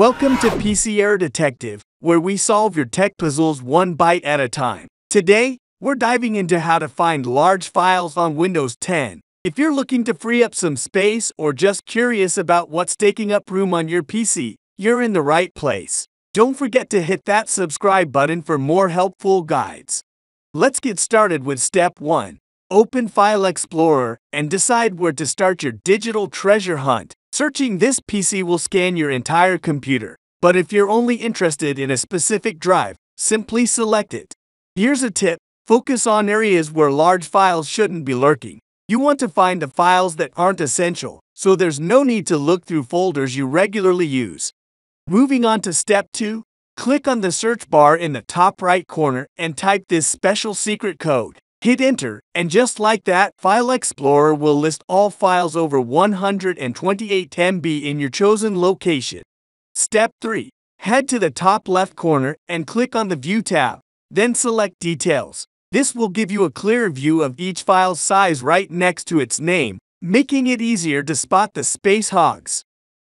Welcome to PC Error Detective, where we solve your tech puzzles one byte at a time. Today, we're diving into how to find large files on Windows 10. If you're looking to free up some space or just curious about what's taking up room on your PC, you're in the right place. Don't forget to hit that subscribe button for more helpful guides. Let's get started with step 1. Open File Explorer and decide where to start your digital treasure hunt. Searching this PC will scan your entire computer, but if you're only interested in a specific drive, simply select it. Here's a tip: focus on areas where large files shouldn't be lurking. You want to find the files that aren't essential, so there's no need to look through folders you regularly use. Moving on to step 2, click on the search bar in the top right corner and type this special secret code. Hit enter, and just like that, File Explorer will list all files over 128 MB in your chosen location. Step 3. Head to the top left corner and click on the View tab, then select Details. This will give you a clearer view of each file's size right next to its name, making it easier to spot the space hogs.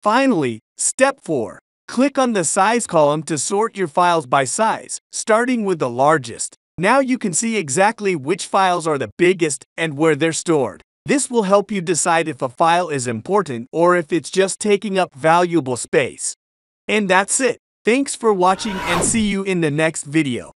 Finally, Step 4. Click on the Size column to sort your files by size, starting with the largest. Now you can see exactly which files are the biggest and where they're stored. This will help you decide if a file is important or if it's just taking up valuable space. And that's it. Thanks for watching and see you in the next video.